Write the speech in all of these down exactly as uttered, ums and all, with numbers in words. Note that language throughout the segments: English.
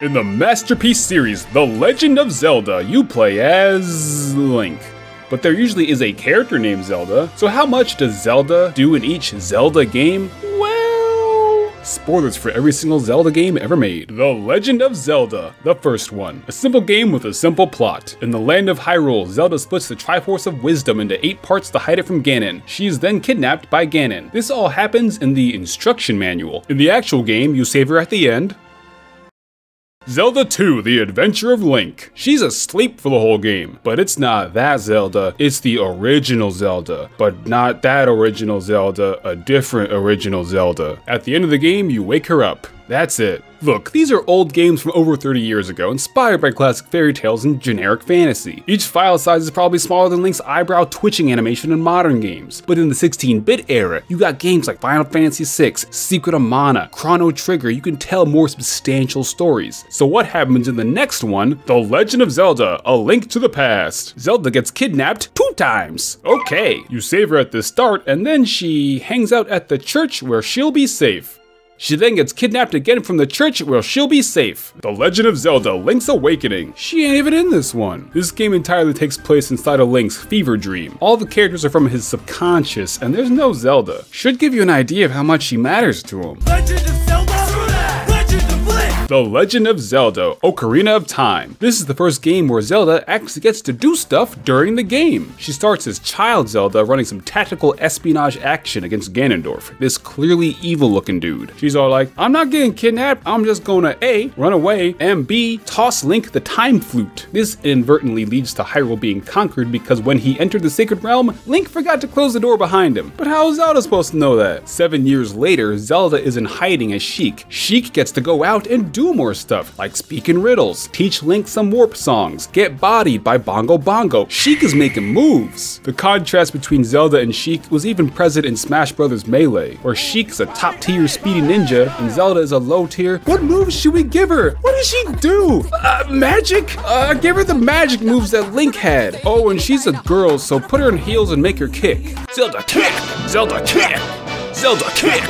In the Masterpiece series, The Legend of Zelda, you play as Link. But there usually is a character named Zelda, so how much does Zelda do in each Zelda game? Well, spoilers for every single Zelda game ever made. The Legend of Zelda, the first one. A simple game with a simple plot. In the land of Hyrule, Zelda splits the Triforce of Wisdom into eight parts to hide it from Ganon. She is then kidnapped by Ganon. This all happens in the instruction manual. In the actual game, you save her at the end. Zelda two, The Adventure of Link. She's asleep for the whole game, but it's not that Zelda, it's the original Zelda. But not that original Zelda, a different original Zelda. At the end of the game, you wake her up. That's it. Look, these are old games from over thirty years ago, inspired by classic fairy tales and generic fantasy. Each file size is probably smaller than Link's eyebrow twitching animation in modern games. But in the sixteen bit era, you got games like Final Fantasy six, Secret of Mana, Chrono Trigger, you can tell more substantial stories. So what happens in the next one? The Legend of Zelda, A Link to the Past. Zelda gets kidnapped two times. Okay, you save her at the start, and then she hangs out at the church where she'll be safe. She then gets kidnapped again from the church where she'll be safe. The Legend of Zelda, Link's Awakening. She ain't even in this one. This game entirely takes place inside of Link's fever dream. All the characters are from his subconscious and there's no Zelda. Should give you an idea of how much she matters to him. Legend of Zelda! Legend of Link! The Legend of Zelda, Ocarina of Time. This is the first game where Zelda actually gets to do stuff during the game. She starts as child Zelda running some tactical espionage action against Ganondorf, this clearly evil looking dude. She's all like, I'm not getting kidnapped, I'm just gonna A, run away, and B, toss Link the time flute. This inadvertently leads to Hyrule being conquered because when he entered the Sacred Realm, Link forgot to close the door behind him. But how is Zelda supposed to know that? Seven years later, Zelda is in hiding as Sheik. Sheik gets to go out and do more stuff, like speak in riddles, teach Link some warp songs, get bodied by Bongo Bongo. Sheik is making moves. The contrast between Zelda and Sheik was even present in Smash Brothers Melee, where Sheik's a top tier speedy ninja and Zelda is a low tier. What moves should we give her? What does she do? Uh, magic? Uh, give her the magic moves that Link had. Oh, and she's a girl, so put her in heels and make her kick. Zelda kick! Zelda kick! Zelda kick!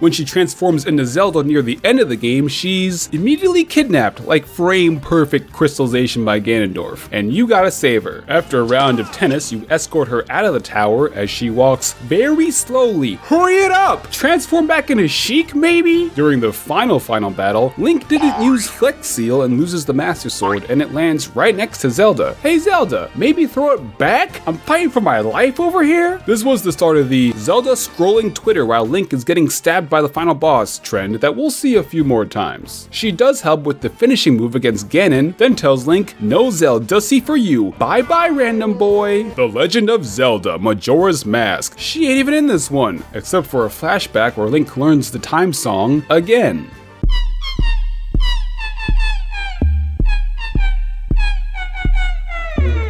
When she transforms into Zelda near the end of the game, she's immediately kidnapped, like frame-perfect crystallization by Ganondorf, and you gotta save her. After a round of tennis, you escort her out of the tower as she walks very slowly. Hurry it up! Transform back into Sheik, maybe? During the final final battle, Link didn't use Flex Seal and loses the Master Sword, and it lands right next to Zelda. Hey Zelda, maybe throw it back? I'm fighting for my life over here? This was the start of the Zelda scrolling Twitter while Link is getting stabbed by the final boss trend that we'll see a few more times. She does help with the finishing move against Ganon, then tells Link, no Zeldussy for you, bye bye random boy. The Legend of Zelda, Majora's Mask. She ain't even in this one, except for a flashback where Link learns the time song again.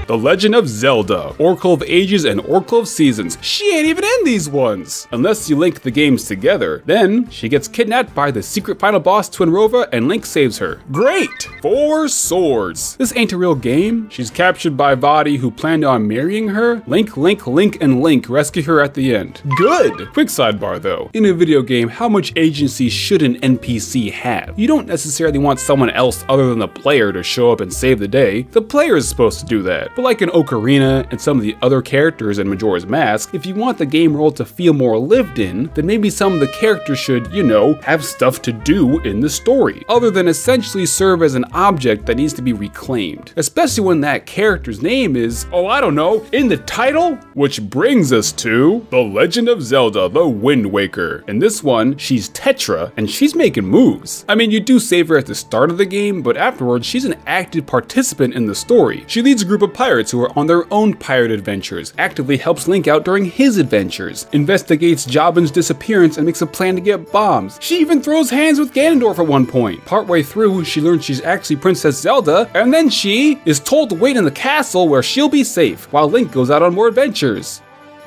The Legend of Zelda, Oracle of Ages and Oracle of Seasons. She ain't even in these ones! Unless you link the games together. Then, she gets kidnapped by the secret final boss Twinrova and Link saves her. Great! Four Swords. This ain't a real game. She's captured by Vaati who planned on marrying her. Link, Link, Link, and Link rescue her at the end. Good! Quick sidebar though. In a video game, how much agency should an N P C have? You don't necessarily want someone else other than the player to show up and save the day. The player is supposed to do that. But like in Ocarina and some of the other characters in Majora's Mask, if you want the game world to feel more lived in, then maybe some of the characters should, you know, have stuff to do in the story, other than essentially serve as an object that needs to be reclaimed. Especially when that character's name is, oh I don't know, in the title? Which brings us to The Legend of Zelda, The Wind Waker. In this one, she's Tetra and she's making moves. I mean, you do save her at the start of the game, but afterwards she's an active participant in the story. She leads a group of pirates Pirates who are on their own pirate adventures, actively helps Link out during his adventures, investigates Jabin's disappearance and makes a plan to get bombs. She even throws hands with Ganondorf at one point. Partway through, she learns she's actually Princess Zelda, and then she is told to wait in the castle where she'll be safe, while Link goes out on more adventures.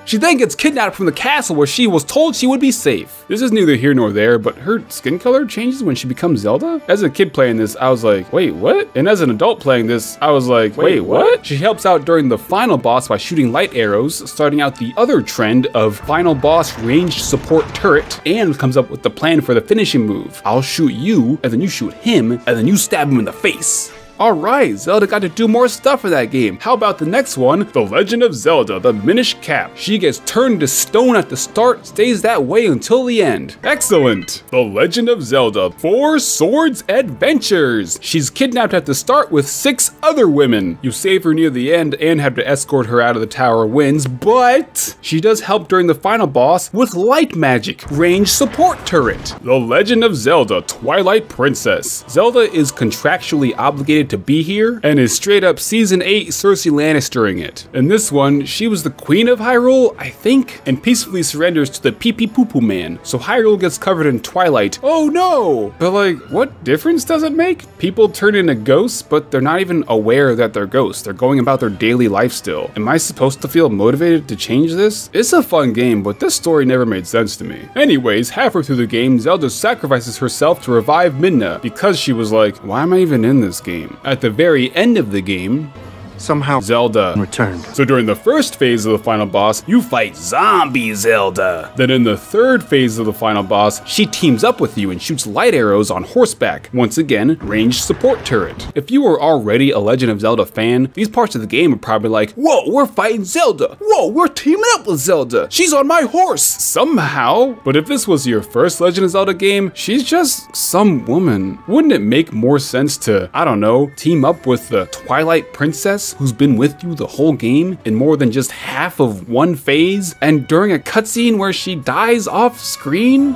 She then gets kidnapped from the castle where she was told she would be safe. This is neither here nor there, but her skin color changes when she becomes Zelda? As a kid playing this, I was like, wait, what? And as an adult playing this, I was like, wait, what? She helps out during the final boss by shooting light arrows, starting out the other trend of final boss ranged support turret, and comes up with the plan for the finishing move. I'll shoot you, and then you shoot him, and then you stab him in the face. Alright, Zelda got to do more stuff for that game. How about the next one, The Legend of Zelda, The Minish Cap. She gets turned to stone at the start, stays that way until the end. Excellent! The Legend of Zelda, Four Swords Adventures. She's kidnapped at the start with six other women. You save her near the end and have to escort her out of the Tower of Winds, but she does help during the final boss with light magic, range support turret. The Legend of Zelda, Twilight Princess. Zelda is contractually obligated to be here and is straight up season eight Cersei Lannistering it. In this one, she was the queen of Hyrule, I think, and peacefully surrenders to the pee pee poo poo man. So Hyrule gets covered in twilight. Oh no! But like, what difference does it make? People turn into ghosts, but they're not even aware that they're ghosts. They're going about their daily life still. Am I supposed to feel motivated to change this? It's a fun game, but this story never made sense to me. Anyways, halfway through the game, Zelda sacrifices herself to revive Midna because she was like, why am I even in this game? At the very end of the game, somehow Zelda returned. So during the first phase of the final boss, you fight Zombie Zelda. Then in the third phase of the final boss, she teams up with you and shoots light arrows on horseback. Once again, ranged support turret. If you were already a Legend of Zelda fan, these parts of the game are probably like, whoa, we're fighting Zelda. Whoa, we're teaming up with Zelda. She's on my horse. Somehow. But if this was your first Legend of Zelda game, she's just some woman. Wouldn't it make more sense to, I don't know, team up with the Twilight Princess, who's been with you the whole game in more than just half of one phase, and during a cutscene where she dies off screen?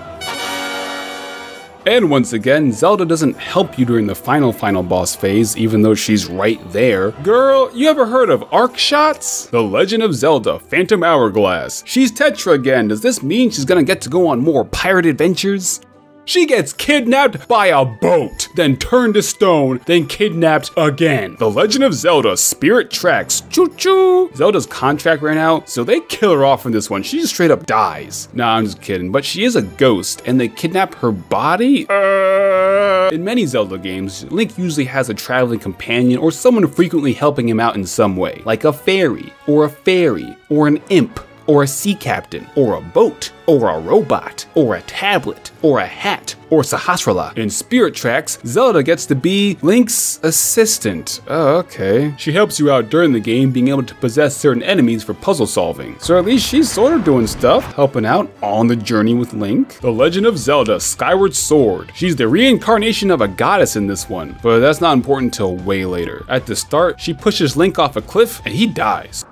And once again, Zelda doesn't help you during the final final boss phase, even though she's right there. Girl, you ever heard of arc shots? The Legend of Zelda, Phantom Hourglass. She's Tetra again. Does this mean she's gonna get to go on more pirate adventures? She gets kidnapped by a boat, then turned to stone, then kidnapped again. The Legend of Zelda, Spirit Tracks, choo-choo. Zelda's contract ran out, so they kill her off in this one. She just straight up dies. Nah, I'm just kidding, but she is a ghost, and they kidnap her body? Uh... In many Zelda games, Link usually has a traveling companion or someone frequently helping him out in some way, like a fairy, or a fairy, or an imp, or a sea captain, or a boat, or a robot, or a tablet, or a hat, or Sahasrala. In Spirit Tracks, Zelda gets to be Link's assistant. Oh, okay. She helps you out during the game, being able to possess certain enemies for puzzle solving. So at least she's sort of doing stuff, helping out on the journey with Link. The Legend of Zelda, Skyward Sword. She's the reincarnation of a goddess in this one, but that's not important till way later. At the start, she pushes Link off a cliff and he dies.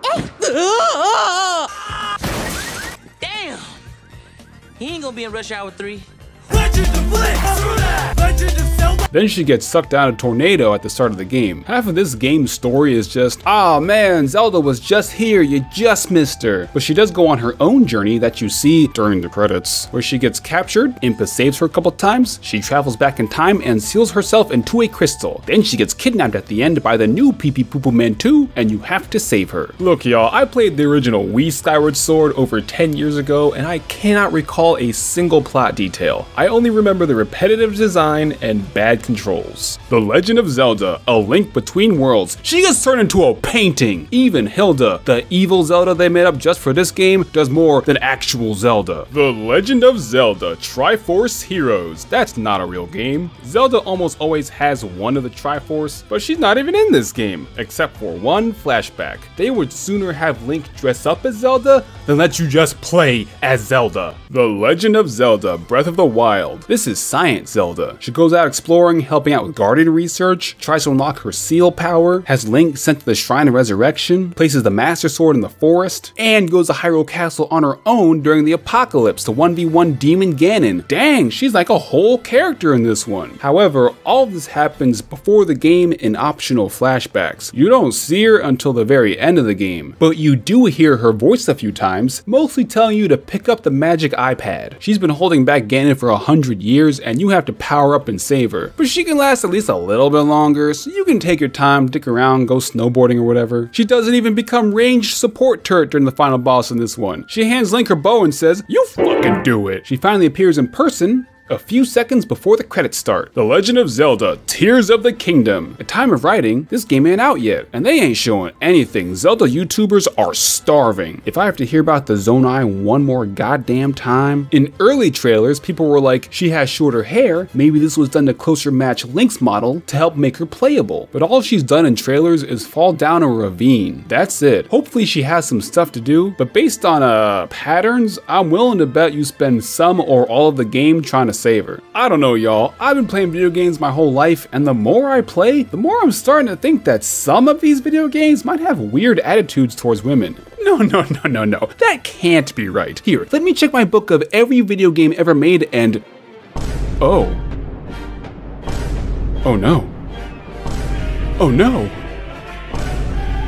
He ain't gonna be in Rush Hour three. Legend of Flex! Legend of Zelda! Then she gets sucked down a tornado at the start of the game. Half of this game's story is just, ah man, Zelda was just here, you just missed her. But she does go on her own journey that you see during the credits, where she gets captured, Impa saves her a couple times, she travels back in time and seals herself into a crystal. Then she gets kidnapped at the end by the new Pee Pee Poo Poo Man too, and you have to save her. Look y'all, I played the original Wii Skyward Sword over ten years ago, and I cannot recall a single plot detail. I only remember the repetitive design and bad controls. The Legend of Zelda, A Link Between Worlds. She gets turned into a painting. Even Hilda, the evil Zelda they made up just for this game, does more than actual Zelda. The Legend of Zelda, Triforce Heroes. That's not a real game. Zelda almost always has one of the Triforce, but she's not even in this game, except for one flashback. They would sooner have Link dress up as Zelda than let you just play as Zelda. The Legend of Zelda, Breath of the Wild. Wild. This is Science Zelda. She goes out exploring, helping out with garden research, tries to unlock her seal power, has Link sent to the Shrine of Resurrection, places the Master Sword in the forest, and goes to Hyrule Castle on her own during the apocalypse to one v one Demon Ganon. Dang, she's like a whole character in this one. However, all of this happens before the game in optional flashbacks. You don't see her until the very end of the game, but you do hear her voice a few times, mostly telling you to pick up the magic iPad. She's been holding back Ganon for a hundred one hundred years and you have to power up and save her. But she can last at least a little bit longer, so you can take your time, dick around, go snowboarding or whatever. She doesn't even become ranged support turret during the final boss in this one. She hands Link her bow and says, "You fucking do it." She finally appears in person a few seconds before the credits start. The Legend of Zelda, Tears of the Kingdom. At time of writing, this game ain't out yet, and they ain't showing anything. Zelda YouTubers are starving. If I have to hear about the Zonai one more goddamn time. In early trailers, people were like, she has shorter hair, maybe this was done to closer match Link's model to help make her playable. But all she's done in trailers is fall down a ravine. That's it. Hopefully she has some stuff to do, but based on uh, patterns, I'm willing to bet you spend some or all of the game trying to saver. I don't know y'all, I've been playing video games my whole life, and the more I play, the more I'm starting to think that some of these video games might have weird attitudes towards women. No, no, no, no, no, that can't be right. Here, let me check my book of every video game ever made and... Oh. Oh no. Oh no.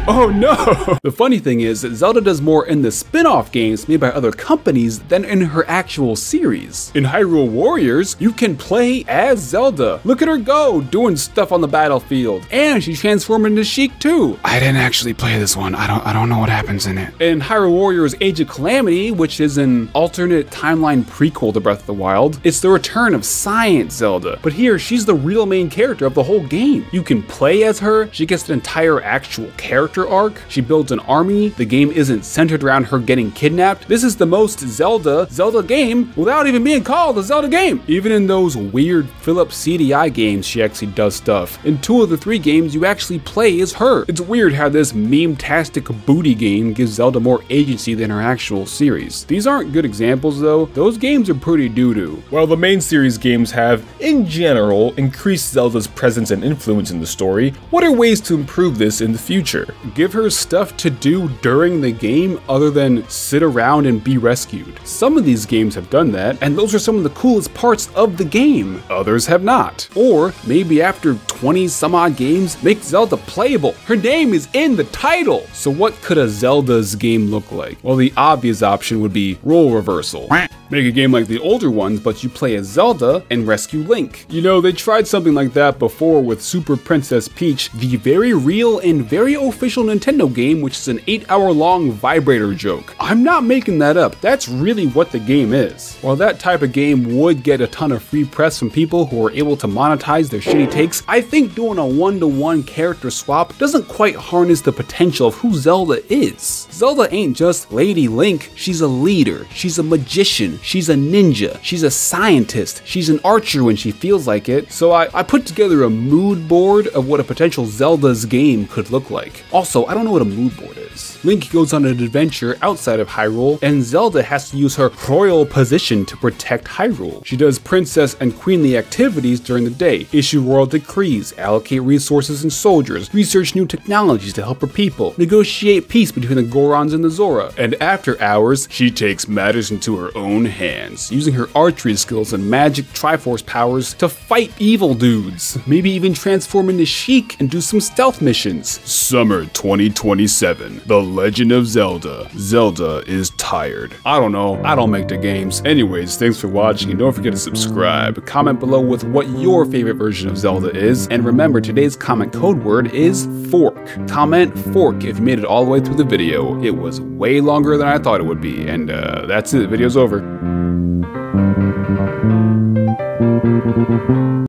Oh no! The funny thing is that Zelda does more in the spin-off games made by other companies than in her actual series. In Hyrule Warriors, you can play as Zelda. Look at her go, doing stuff on the battlefield. And she transformed into Sheik too. I didn't actually play this one. I don't I don't know what happens in it. In Hyrule Warriors Age of Calamity, which is an alternate timeline prequel to Breath of the Wild, it's the return of Science Zelda. But here, she's the real main character of the whole game. You can play as her, she gets an entire actual character arc, she builds an army, the game isn't centered around her getting kidnapped. This is the most Zelda Zelda game without even being called a Zelda game. Even in those weird Philips C D I games, she actually does stuff. In two of the three games you actually play as her. It's weird how this meme-tastic booty game gives Zelda more agency than her actual series. These aren't good examples though, those games are pretty doo-doo. While the main series games have, in general, increased Zelda's presence and influence in the story, what are ways to improve this in the future? Give her stuff to do during the game other than sit around and be rescued. Some of these games have done that, and those are some of the coolest parts of the game. Others have not. Or maybe after twenty some odd games, make Zelda playable. Her name is in the title. So what could a Zelda's game look like? Well, the obvious option would be role reversal. Make a game like the older ones, but you play as Zelda and rescue Link. You know, they tried something like that before with Super Princess Peach, the very real and very official Nintendo game, which is an eight hour long vibrator joke. I'm not making that up, that's really what the game is. While that type of game would get a ton of free press from people who are able to monetize their shitty takes, I think doing a one-to-one character swap doesn't quite harness the potential of who Zelda is. Zelda ain't just Lady Link, she's a leader, she's a magician, she's a ninja, she's a scientist, she's an archer when she feels like it. So I, I put together a mood board of what a potential Zelda's game could look like. Also, I don't know what a mood board is. Link goes on an adventure outside of Hyrule, and Zelda has to use her royal position to protect Hyrule. She does princess and queenly activities during the day, issue royal decrees, allocate resources and soldiers, research new technologies to help her people, negotiate peace between the Gorons and the Zora, and after hours, she takes matters into her own hands, using her archery skills and magic Triforce powers to fight evil dudes, maybe even transform into Sheik and do some stealth missions. Summer twenty twenty-seven, The Legend of Zelda. Zelda is tired. I don't know, I don't make the games. Anyways, thanks for watching, and don't forget to subscribe. Comment below with what your favorite version of Zelda is, and remember, today's comment code word is fork. Comment fork if you made it all the way through the video. It was way longer than I thought it would be, and uh, that's it, the video's over.